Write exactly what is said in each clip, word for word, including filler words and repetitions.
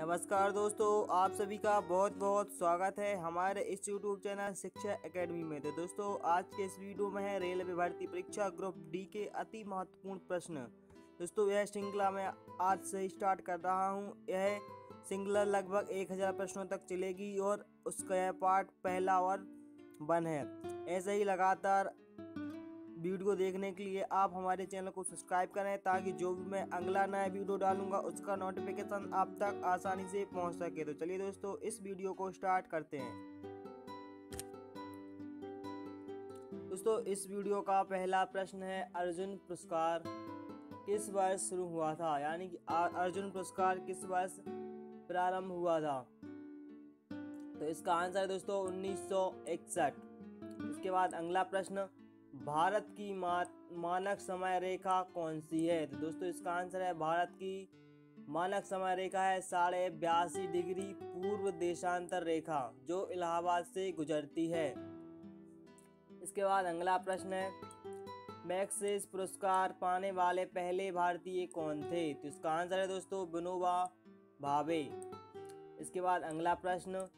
नमस्कार दोस्तों, आप सभी का बहुत बहुत स्वागत है हमारे इस यूट्यूब चैनल शिक्षा एकेडमी में। तो दोस्तों आज के इस वीडियो में है रेलवे भर्ती परीक्षा ग्रुप डी के अति महत्वपूर्ण प्रश्न। दोस्तों यह श्रृंखला मैं आज से ही स्टार्ट कर रहा हूं। यह श्रृंखला लगभग एक हज़ार प्रश्नों तक चलेगी और उसका यह पार्ट पहला और वन है। ऐसे ही लगातार वीडियो देखने के लिए आप हमारे चैनल को सब्सक्राइब करें ताकि जो भी मैं अगला नया वीडियो डालूंगा उसका नोटिफिकेशन आप तक आसानी से पहुंच सके। तो चलिए दोस्तों इस वीडियो को स्टार्ट करते हैं। दोस्तों इस वीडियो का पहला प्रश्न है, अर्जुन पुरस्कार किस वर्ष शुरू हुआ था, यानी कि अर्जुन पुरस्कार किस वर्ष प्रारंभ हुआ था। तो इसका आंसर है दोस्तों उन्नीस सौ इकसठ। इसके बाद अगला प्रश्न, भारत की मानक समय रेखा कौन सी है। तो दोस्तों इसका आंसर है भारत की मानक समय रेखा है साढ़े बयासी डिग्री पूर्व देशांतर रेखा जो इलाहाबाद से गुजरती है। इसके बाद अगला प्रश्न है, मैक्सेस पुरस्कार पाने वाले पहले भारतीय कौन थे। तो इसका आंसर है दोस्तों विनोबा भावे। इसके बाद अगला प्रश्न,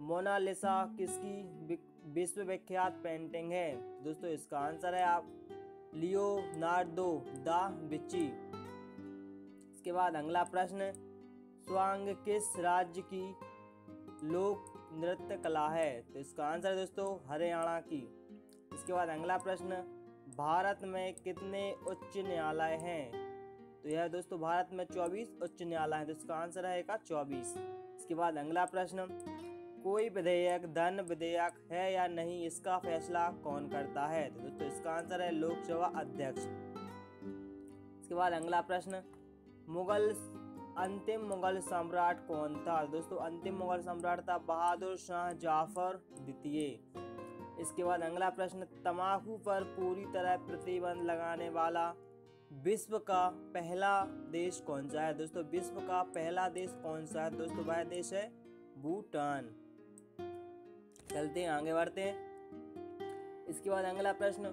मोनालिसा किसकी विश्वविख्यात पेंटिंग है। दोस्तों इसका आंसर है आप लियोनार्डो दा विंची। इसके बाद अगला प्रश्न, स्वांग किस राज्य की लोक नृत्य कला है। तो इसका आंसर है दोस्तों हरियाणा की। इसके बाद अगला प्रश्न, भारत में कितने उच्च न्यायालय हैं। तो यह दोस्तों भारत में चौबीस उच्च न्यायालय हैं। तो इसका आंसर है का चौबीस। इसके बाद अगला प्रश्न, कोई विधेयक धन विधेयक है या नहीं, इसका फैसला कौन करता है। तो दोस्तों इसका आंसर है लोकसभा अध्यक्ष। इसके बाद अगला प्रश्न, मुगल अंतिम मुगल सम्राट कौन था। दोस्तों अंतिम मुगल सम्राट था बहादुर शाह जफर द्वितीय। इसके बाद अगला प्रश्न, तंबाकू पर पूरी तरह प्रतिबंध लगाने वाला विश्व का पहला देश कौन सा है। दोस्तों विश्व का पहला देश कौन सा है। दोस्तों वह देश है भूटान। चलते हैं आगे बढ़ते हैं। इसके बाद अगला प्रश्न,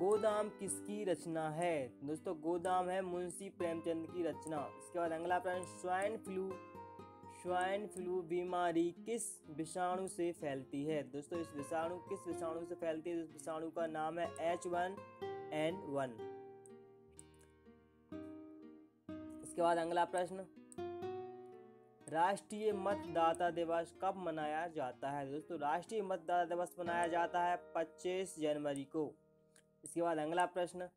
गोदाम किसकी रचना है। दोस्तों गोदाम है मुंशी प्रेमचंद की रचना। इसके बाद अगला प्रश्न, स्वाइन फ्लू स्वाइन फ्लू बीमारी किस विषाणु से फैलती है। दोस्तों इस विषाणु किस विषाणु से फैलती है। इस विषाणु का नाम है एच वन एन वन। इसके बाद अगला प्रश्न, राष्ट्रीय मतदाता दिवस कब मनाया जाता है। दोस्तों राष्ट्रीय मतदाता दिवस मनाया जाता है पच्चीस जनवरी को। इसके बाद अगला प्रश्न,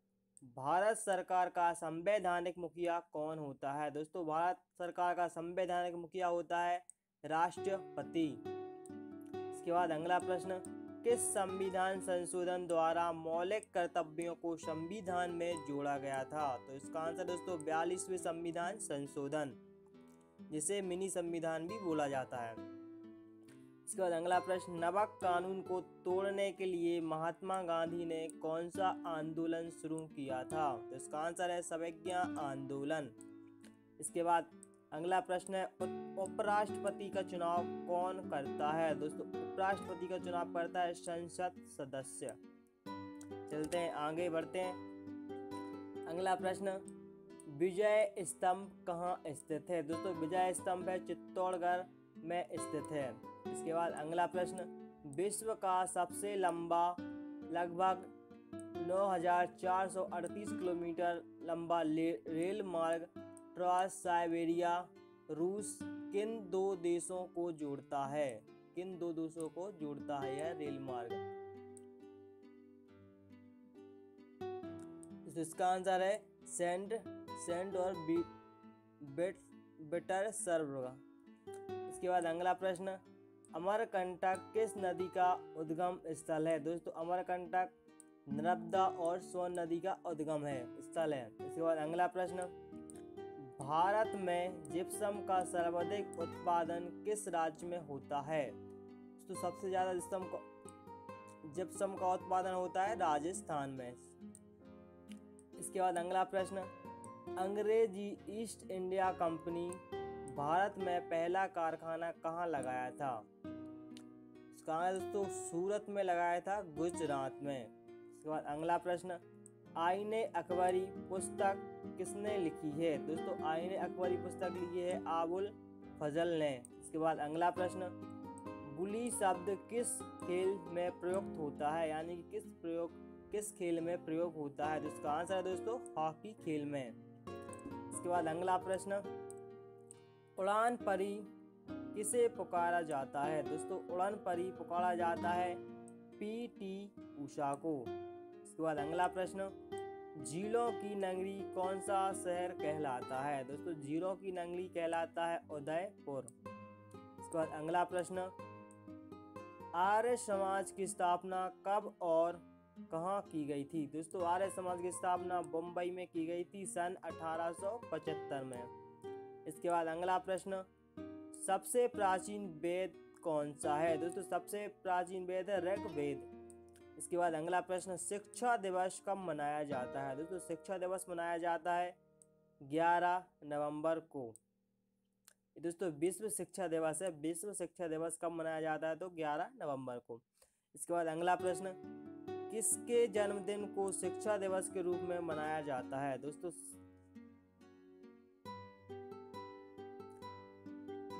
भारत सरकार का संवैधानिक मुखिया कौन होता है। दोस्तों भारत सरकार का संवैधानिक मुखिया होता है राष्ट्रपति। इसके बाद अगला प्रश्न, किस संविधान संशोधन द्वारा मौलिक कर्तव्यों को संविधान में जोड़ा गया था। तो इसका आंसर दोस्तों बयालीसवें संविधान संशोधन, जिसे मिनी संविधान भी बोला जाता है। इसके बाद अगला प्रश्न, नमक कानून को तोड़ने के लिए महात्मा गांधी ने कौन सा आंदोलन शुरू किया था। तो इसका आंसर है सविनय आंदोलन। इसके बाद अगला प्रश्न है, उपराष्ट्रपति का चुनाव कौन करता है। दोस्तों उपराष्ट्रपति का चुनाव करता है संसद सदस्य। चलते हैं आगे बढ़ते हैं। अगला प्रश्न, विजय स्तंभ कहाँ स्थित है। दोस्तों विजय स्तंभ है चित्तौड़गढ़ में स्थित है। इसके बाद अगला प्रश्न, विश्व का सबसे लंबा लगभग नौ हज़ार चार सौ अड़तीस किलोमीटर लंबा रेल मार्ग ट्रांस साइबेरिया रूस किन दो देशों को जोड़ता है। किन दो देशों को जोड़ता है यह रेल मार्ग। तो इसका आंसर है सेंट सेंट और बेट बेटर सर्वगा। इसके बाद अगला प्रश्न, अमरकंटक किस नदी का उद्गम स्थल है। दोस्तों अमरकंटक नर्मदा और सोन नदी का उद्गम है स्थल है। इसके बाद अगला प्रश्न, भारत में जिप्सम का सर्वाधिक उत्पादन किस राज्य में होता है। तो सबसे ज़्यादा जिप्सम का जिप्सम का उत्पादन होता है राजस्थान में। इसके बाद अगला प्रश्न, अंग्रेजी ईस्ट इंडिया कंपनी भारत में पहला कारखाना कहाँ लगाया था। इसका आंसर दोस्तों सूरत में लगाया था, गुजरात में। इसके बाद अगला प्रश्न, आईने अकबरी पुस्तक किसने लिखी है। दोस्तों आईने अकबरी पुस्तक लिखी है आबुल फजल ने। इसके बाद अगला प्रश्न, गुली शब्द किस खेल में प्रयुक्त होता है, यानी कि किस प्रयोग किस खेल में प्रयोग होता है, तो इसका आंसर है दोस्तों हॉकी खेल में। इसके बाद अगला प्रश्न, उड़ान परी किसे पुकारा जाता है, दोस्तों उड़ान परी पुकारा जाता है पीटी उषा को। इसके बाद अगला प्रश्न, झीलों की नगरी कौन सा शहर कहलाता है, दोस्तों झीलों की नगरी कहलाता है उदयपुर। इसके बाद अगला प्रश्न, आर्य समाज की स्थापना कब और कहाँ की गई थी, दोस्तों आर्य समाज की स्थापना बम्बई में की गई थी सन अठारह सौ पचहत्तर में। इसके बाद अगला प्रश्न, सबसे प्राचीन वेद कौन सा है, दोस्तों सबसे प्राचीन वेद है ऋग्वेद। इसके बाद अगला प्रश्न, शिक्षा दिवस कब मनाया जाता है, दोस्तों शिक्षा दिवस मनाया जाता है ग्यारह नवंबर को। दोस्तों विश्व शिक्षा दिवस है, विश्व शिक्षा दिवस कब मनाया जाता है तो ग्यारह नवंबर को। इसके बाद अगला प्रश्न, किसके जन्मदिन को शिक्षा दिवस के रूप में मनाया जाता है, दोस्तों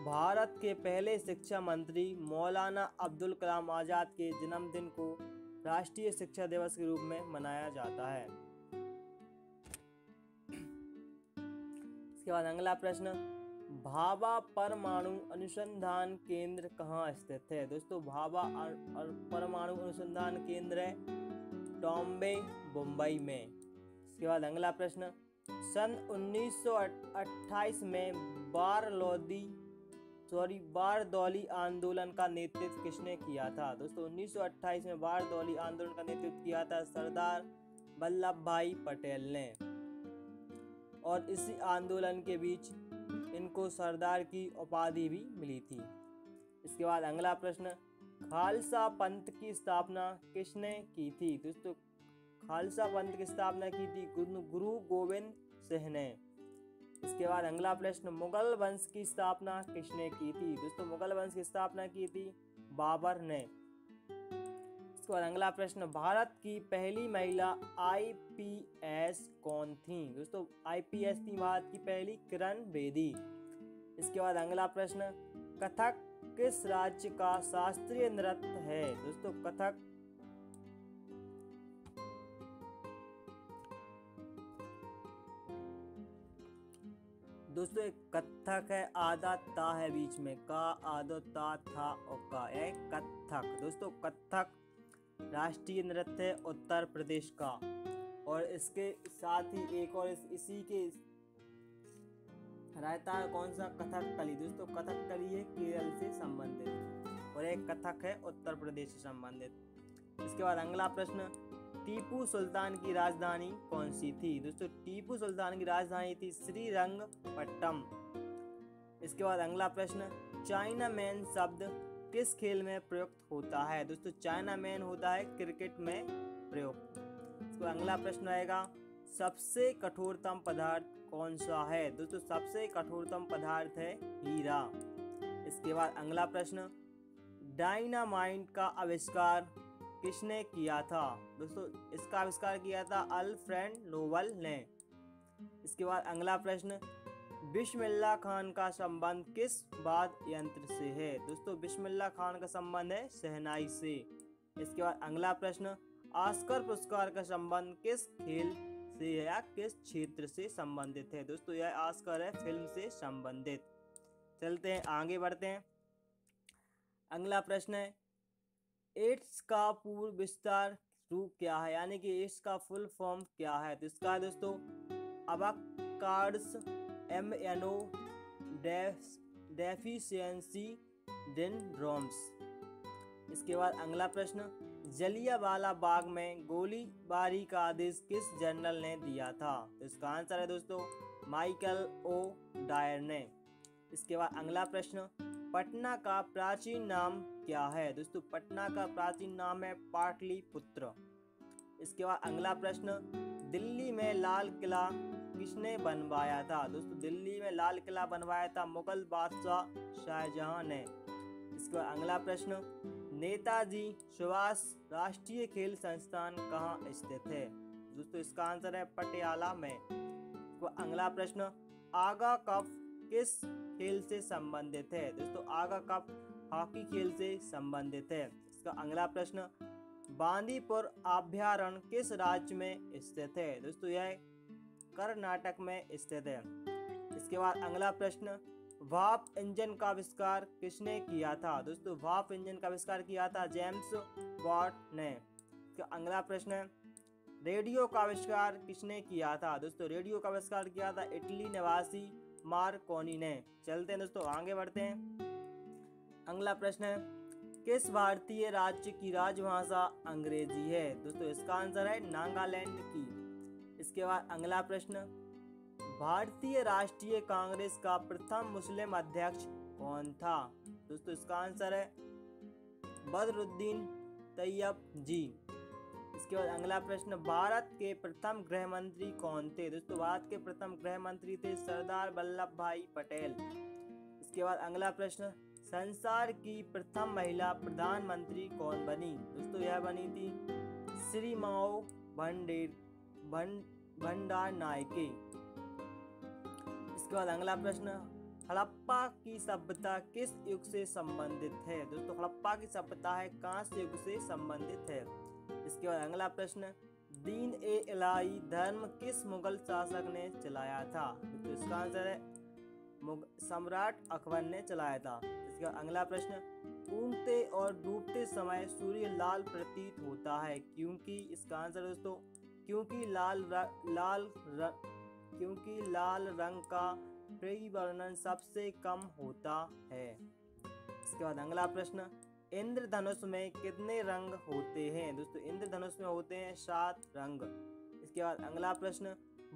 भारत के पहले शिक्षा मंत्री मौलाना अब्दुल कलाम आजाद के जन्मदिन को राष्ट्रीय शिक्षा दिवस के रूप में मनाया जाता है। इसके बाद अगला प्रश्न, भाभा परमाणु अनुसंधान केंद्र कहाँ स्थित है, दोस्तों भाभा परमाणु अनुसंधान केंद्र है बॉम्बे मुंबई में। इसके बाद अगला प्रश्न, सन उन्नीस सौ अट्ठाईस में बारलोदी सॉरी बारदौली आंदोलन का नेतृत्व किसने किया था, दोस्तों उन्नीस सौ अट्ठाईस में बारदौली आंदोलन का नेतृत्व किया था सरदार वल्लभ भाई पटेल ने, और इसी आंदोलन के बीच इनको सरदार की उपाधि भी मिली थी। इसके बाद अगला प्रश्न, खालसा पंथ की स्थापना किसने की थी, दोस्तों खालसा पंथ की स्थापना की थी गुरु गोविंद सिंह ने। इसके बाद अगला प्रश्न, मुगल वंश की स्थापना किसने की थी, दोस्तों मुगल वंश की स्थापना की थी बाबर ने। इसके बाद अगला प्रश्न, भारत की पहली महिला आईपीएस कौन थी, दोस्तों आईपीएस थी भारत की पहली किरण बेदी। इसके बाद अगला प्रश्न, कथक किस राज्य का शास्त्रीय नृत्य है, दोस्तों कथक दोस्तों एक कथक है, आधा ता है बीच में, का आधा ता था और का है कथक। दोस्तों कथक राष्ट्रीय नृत्य है उत्तर प्रदेश का, और इसके साथ ही एक और इस, इसी के रहता है कौन सा कथक कली, दोस्तों कथक कली है केरल से संबंधित, और एक कथक है उत्तर प्रदेश से संबंधित। इसके बाद अगला प्रश्न, टीपू सुल्तान की राजधानी कौन सी थी, दोस्तों टीपू सुल्तान की राजधानी थी श्रीरंगपट्टम। इसके बाद अगला प्रश्न, चाइना मैन शब्द किस खेल में प्रयुक्त होता है, दोस्तों चाइना मैन होता है क्रिकेट में प्रयुक्त। इसके बाद अगला प्रश्न रहेगा, सबसे कठोरतम पदार्थ कौन सा है, दोस्तों सबसे कठोरतम पदार्थ है हीरा। इसके बाद अगला प्रश्न, डायनामाइट का आविष्कार किसने किया था, दोस्तों इसका आविष्कार किया था अल्फ्रेड नोबेल ने। इसके बाद अगला प्रश्न, बिश्मिल्ला खान का संबंध किस वाद्य यंत्र से है, दोस्तों बिश्मिल्ला खान का संबंध है शहनाई से। इसके बाद अगला प्रश्न, ऑस्कर पुरस्कार का संबंध किस खेल से है या किस क्षेत्र से संबंधित है, दोस्तों यह ऑस्कर है फिल्म से संबंधित। चलते हैं आगे बढ़ते हैं। अगला प्रश्न है, एड्स का पूर्व विस्तार रूप क्या है, यानी कि एड्स का फुल फॉर्म क्या है, तो इसका दोस्तों अबाकार्ड्स M N O deficiency syndromes. इसके बाद अगला प्रश्न, जलियांवाला बाग में गोलीबारी का आदेश किस जनरल ने दिया था, तो इसका आंसर है दोस्तों माइकल ओ डायर ने। इसके बाद अगला प्रश्न, पटना का प्राचीन नाम क्या है, दोस्तों पटना का प्राचीन नाम है पाटली पुत्र। इसके बाद अगला प्रश्न, दिल्ली में लाल किला किसने बनवाया था, दोस्तों दिल्ली में लाल किला बनवाया था मुगल बादशाह शाहजहाँ ने। इसके बाद अगला प्रश्न, नेताजी सुभाष राष्ट्रीय खेल संस्थान कहाँ स्थित है, दोस्तों इसका आंसर है पटियाला में। अगला प्रश्न, आगा कप किस खेल से संबंधित है? दोस्तों आगा कप हॉकी खेल से संबंधित है। इसका अगला प्रश्न, बांदीपुर अभयारण्य किस राज्य में स्थित है? दोस्तों यह कर्नाटक में स्थित है। इसके बाद अगला प्रश्न, वाप इंजन का आविष्कार किसने किया था? दोस्तों वाप इंजन का आविष्कार किया था जेम्स वाट ने। इसका अगला प्रश्न, रेडियो का आविष्कार किसने किया था? दोस्तों रेडियो का आविष्कार किया था इटली निवासी मार्कोनी ने। चलते हैं दोस्तों आगे बढ़ते हैं। अगला प्रश्न है, किस भारतीय राज्य की राजभाषा अंग्रेजी है? दोस्तों इसका आंसर है नागालैंड की। इसके बाद अगला प्रश्न, भारतीय राष्ट्रीय कांग्रेस का प्रथम मुस्लिम अध्यक्ष कौन था? दोस्तों इसका आंसर है बदरुद्दीन तैयब जी। इसके बाद अगला प्रश्न, भारत के प्रथम गृह मंत्री कौन थे? दोस्तों भारत के प्रथम गृह मंत्री थे सरदार वल्लभ भाई पटेल। इसके बाद अगला प्रश्न, संसार की प्रथम महिला प्रधानमंत्री कौन बनी? दोस्तों यह बनी थी श्रीमाओ भंडारनायके। इसके बाद अगला प्रश्न, हड़प्पा की सभ्यता किस युग से संबंधित है? दोस्तों हड़प्पा की सभ्यता है कांस्य युग से संबंधित है। इसके बाद अगला प्रश्न, दीन ए इलाही धर्म किस मुगल शासक ने चलाया था? तो इसका आंसर है सम्राट अकबर ने चलाया था। इसके बाद अगला प्रश्न, उगते और डूबते समय सूर्य लाल प्रतीत होता है क्योंकि? इसका आंसर दोस्तों क्योंकि लाल र, लाल र, क्योंकि लाल रंग का परिवर्णन सबसे कम होता है। इसके बाद अगला प्रश्न, इंद्रधनुष में कितने रंग होते हैं? दोस्तों इंद्रधनुष में होते हैं सात रंग। इसके बाद अगला प्रश्न,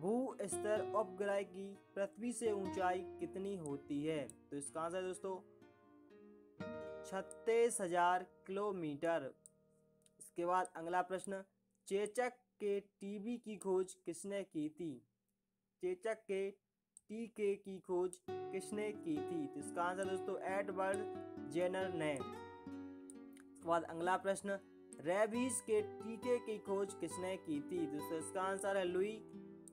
भू स्तर उपग्रह की पृथ्वी से ऊंचाई कितनी होती है? तो इसका आंसर दोस्तों छत्तीस हजार किलोमीटर। इसके बाद अगला प्रश्न, चेचक के टीबी की खोज किसने की थी? चेचक के टीके की खोज किसने की थी? तो इसका आंसर दोस्तों एडवर्ड जेनर ने। इसके बाद अगला प्रश्न, रेबीज के टीके की खोज किसने की थी? दोस्तों इसका आंसर है लुई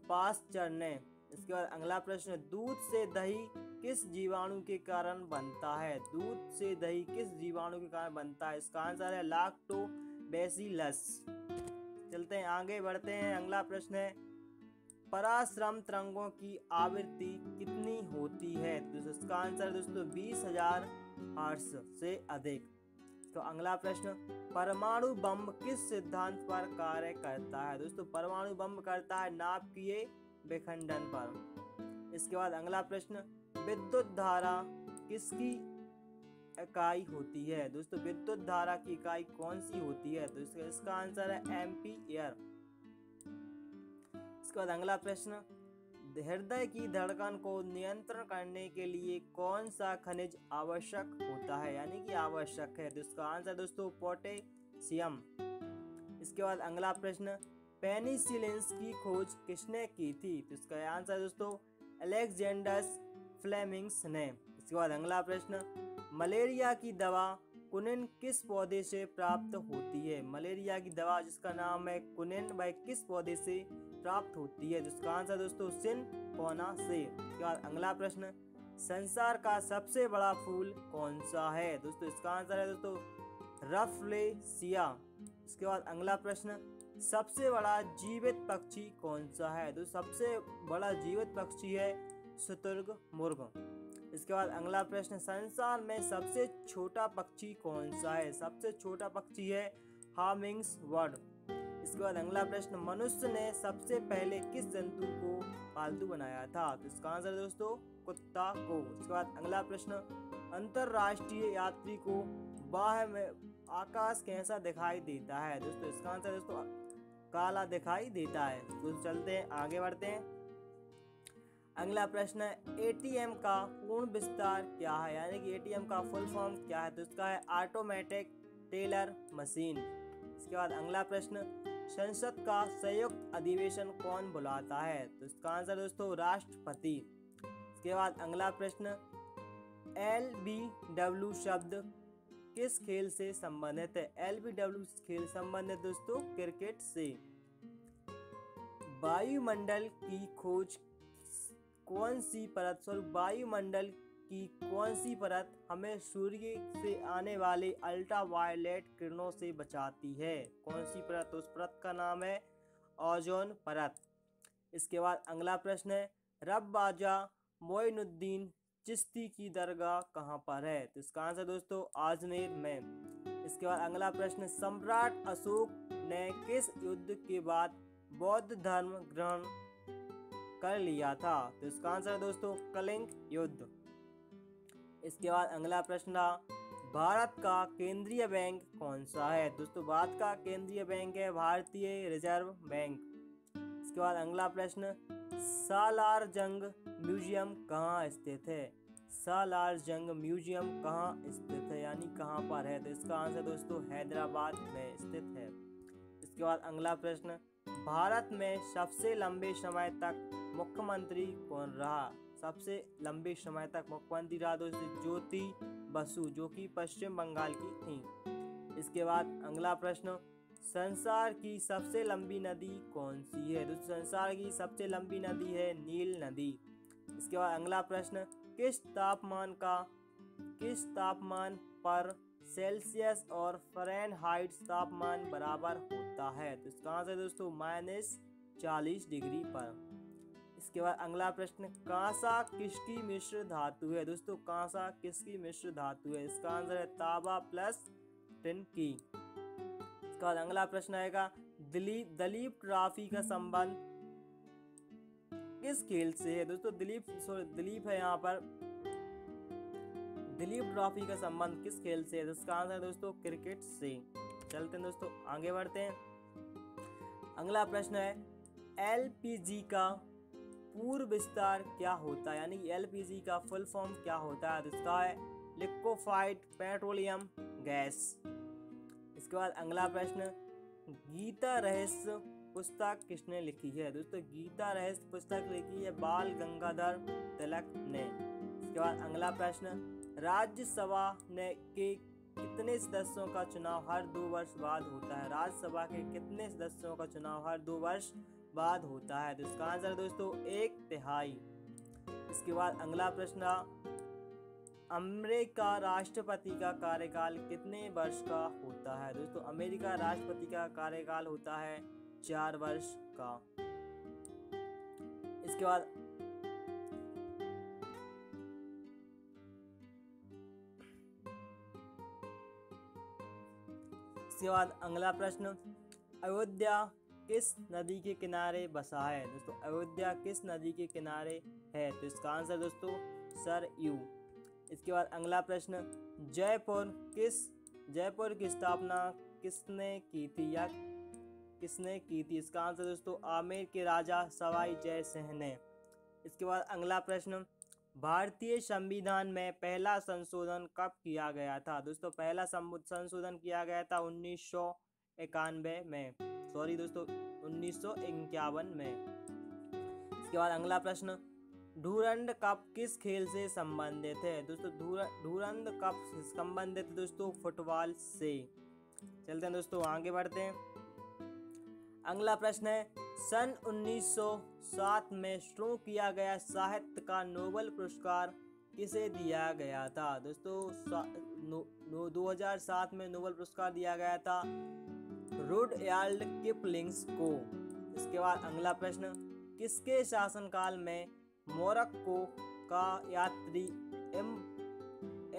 पास्चर ने। इसके बाद अगला प्रश्न, दूध से दही किस जीवाणु के कारण बनता है? दूध से दही किस जीवाणु के कारण बनता है? इसका आंसर है लैक्टोबैसिलस। चलते हैं आगे बढ़ते हैं। अगला प्रश्न है, पराश्रम तरंगों की आवृत्ति कितनी होती है? दोस्तों इसका आंसर दोस्तों बीस हजार हर्ट्ज से अधिक। तो अगला प्रश्न, परमाणु बम किस सिद्धांत पर कार्य करता है? दोस्तों परमाणु बम करता है नाभिकीय विखंडन पर। इसके बाद अगला प्रश्न, विद्युत धारा किसकी इकाई होती है? दोस्तों विद्युत धारा की इकाई कौन सी होती है? तो इसका इसका आंसर है एम्पीयर। इसके बाद अगला प्रश्न, हृदय की धड़कन को नियंत्रण करने के लिए कौन सा खनिज आवश्यक होता है? यानी कि आवश्यक है। तो इसका आंसर दोस्तों पोटेशियम। इसके बाद अगला प्रश्न, पेनिसिलिन की खोज किसने की थी? तो इसका आंसर दोस्तों अलेक्जेंडर फ्लेमिंग्स ने। इसके बाद अगला प्रश्न, मलेरिया की दवा कुनिन किस पौधे से प्राप्त होती है? मलेरिया की दवा जिसका नाम है कुनिन वह किस पौधे से प्राप्त होती है? जिसका आंसर दोस्तों सिनकोना से। इसके बाद अगला प्रश्न, संसार का सबसे बड़ा फूल कौन सा है? दोस्तों इसका आंसर है दोस्तों रफलेसिया। इसके बाद अगला प्रश्न, सबसे बड़ा जीवित पक्षी कौन सा है? दोस्तों सबसे बड़ा जीवित पक्षी है शुतुर्ग मुर्ग। इसके बाद अगला प्रश्न, संसार में सबसे छोटा पक्षी कौन सा है? सबसे छोटा पक्षी है हमिंगबर्ड। इसके बाद अगला प्रश्न, मनुष्य ने सबसे पहले किस जंतु को पालतू बनाया था? तो इसका आंसर दोस्तों कुत्ता को। इसके बाद अगला प्रश्न, अंतरराष्ट्रीय यात्री को बाह में आकाश कैसा दिखाई देता है? दोस्तों इसका आंसर दोस्तों काला दिखाई देता है। तो चलते हैं आगे बढ़ते हैं। अगला प्रश्न, एटीएम का पूर्ण विस्तार क्या है? यानी कि एटीएम का फुल फॉर्म क्या है? तो इसका है ऑटोमेटिक टेलर मशीन। इसके बाद अगला प्रश्न, संसद का संयुक्त अधिवेशन कौन बुलाता है? तो इसका आंसर दोस्तों राष्ट्रपति। इसके बाद अगला प्रश्न, एल बी डब्ल्यू शब्द किस खेल से संबंधित है? एल बी डब्ल्यू खेल संबंधित दोस्तों क्रिकेट से। वायुमंडल की खोज कौन सी परत स्वर्ग वायुमंडल की कौन सी परत हमें सूर्य से आने वाले अल्ट्रावायलेट किरणों से बचाती है? कौन सी परत? उस परत का नाम है ओजोन परत। इसके बाद अगला प्रश्न है रब बाजा मोइनुद्दीन चिश्ती की दरगाह कहाँ पर है? तो इसका आंसर दोस्तों अजमेर में। इसके बाद अगला प्रश्न सम्राट अशोक ने किस युद्ध के बाद बौद्ध धर्म ग्रहण कर लिया था? तो इसका आंसर दोस्तों कलिंग युद्ध। इसके बाद अगला प्रश्न भारत का केंद्रीय बैंक कौन सा है? दोस्तों भारत का केंद्रीय बैंक है भारतीय रिजर्व बैंक। इसके बाद अगला प्रश्न सालार जंग म्यूजियम कहाँ स्थित है? सालार जंग म्यूजियम कहाँ स्थित है यानी कहाँ पर है? तो इसका आंसर दोस्तों हैदराबाद में स्थित है। इसके बाद अगला प्रश्न भारत में सबसे लंबे समय तक मुख्यमंत्री कौन रहा? सबसे लंबे समय तक मुख्यमंत्री रहा दोस्तों ज्योति बसु, जो कि पश्चिम बंगाल की थी। इसके बाद अगला प्रश्न संसार की सबसे लंबी नदी कौन सी है? दोस्तों संसार की सबसे लंबी नदी है नील नदी। इसके बाद अगला प्रश्न किस तापमान का किस तापमान पर सेल्सियस और फ़ारेनहाइट तापमान बराबर होता है? तो इसका आंसर दोस्तों माइनस चालीस डिग्री पर। इसके बाद अगला प्रश्न कांसा किसकी मिश्र धातु है? दोस्तों कांसा किसकी मिश्र धातु है? इसका आंसर है तांबा प्लस टिन की। इसके बाद अगला प्रश्न आएगा दिलीप दिलीप ट्रॉफी का संबंध किस खेल से है? दोस्तों दिलीप सॉरी दिलीप है यहाँ पर दिलीप ट्रॉफी का संबंध किस खेल से है? इसका आंसर दोस्तों क्रिकेट से। चलते हैं दोस्तों आगे बढ़ते हैं। अगला प्रश्न है एलपीजी का पूर्व विस्तार क्या होता है यानी एलपीजी का फुल फॉर्म क्या होता है? तो इसका है लिक्विफाइड पेट्रोलियम गैस। इसके बाद अगला प्रश्न गीता रहस्य पुस्तक किसने लिखी है? दोस्तों गीता रहस्य पुस्तक लिखी है बाल गंगाधर तिलक ने। इसके बाद अगला प्रश्न राज्यसभा ने के कितने सदस्यों का चुनाव हर दो वर्ष बाद होता है? राज्यसभा के कितने सदस्यों का चुनाव हर दो वर्ष बाद होता है? तो इसका आंसर दोस्तों एक तिहाई। इसके बाद अगला प्रश्न अमेरिका राष्ट्रपति का कार्यकाल कितने वर्ष का होता है? दोस्तों अमेरिका राष्ट्रपति का कार्यकाल होता है चार वर्ष का। इसके बाद इसके बाद अगला प्रश्न अयोध्या किस नदी के किनारे बसा है? दोस्तों अयोध्या किस नदी के किनारे है? तो इसका आंसर दोस्तों सरयू। इसके बाद अगला प्रश्न जयपुर किस जयपुर की स्थापना किसने की थी या किसने की थी? इसका आंसर दोस्तों आमेर के राजा सवाई जय सिंह ने। इसके बाद अगला प्रश्न भारतीय संविधान में पहला संशोधन कब किया गया था? दोस्तों पहला संशोधन किया गया था उन्नीस सौ इक्यानवे में सॉरी दोस्तों उन्नीस सौ इक्यावन में। इसके बाद अगला प्रश्न ढूरंड कप किस खेल से संबंधित है? दोस्तों ढूरंड कप संबंधित दोस्तों फुटबॉल से। चलते हैं दोस्तों आगे बढ़ते हैं। अगला प्रश्न है सन उन्नीस सौ सात में शुरू किया गया साहित्य का नोबेल पुरस्कार किसे दिया गया था? दोस्तों नो, दो हज़ार सात में नोबेल पुरस्कार दिया गया था रुडयार्ड किपलिंग्स को। इसके बाद अगला प्रश्न किसके शासनकाल में मोरक्को का यात्री एम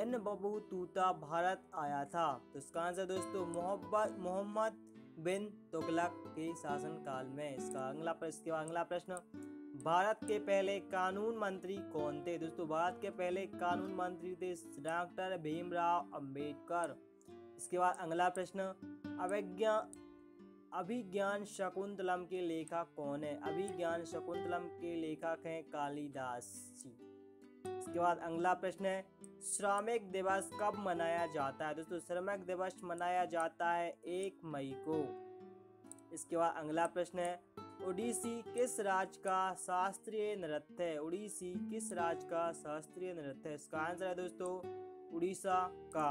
एन बबूतूता भारत आया था? तो इसका आंसर दोस्तों मोहब्बत मोहम्मद बिन तुगलक के शासनकाल में। इसका अगला प्रश्न अगला प्रश्न भारत के पहले कानून मंत्री कौन थे? दोस्तों भारत के पहले कानून मंत्री थे डॉक्टर भीमराव अंबेडकर। इसके बाद अगला प्रश्न अभिज्ञान अभिज्ञान शकुंतलम के लेखक कौन है? अभिज्ञान शकुंतलम के लेखक हैं कालिदास जी। इसके बाद अगला प्रश्न है श्रमिक दिवस कब मनाया जाता है? दोस्तों श्रमिक दिवस मनाया जाता है एक मई को। इसके बाद अगला प्रश्न है ओडिसी किस राज्य का शास्त्रीय नृत्य है? ओडिसी किस राज्य का शास्त्रीय नृत्य है? इसका आंसर है दोस्तों उड़ीसा का।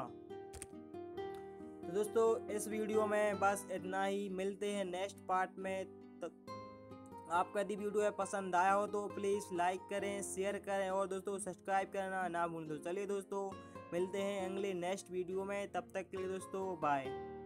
तो दोस्तों इस वीडियो में बस इतना ही, मिलते हैं नेक्स्ट पार्ट में। तक आपका यदि वीडियो पसंद आया हो तो प्लीज़ लाइक करें, शेयर करें और दोस्तों सब्सक्राइब करना ना भूलें। तो चलिए दोस्तों मिलते हैं अगले नेक्स्ट वीडियो में, तब तक के लिए दोस्तों बाय।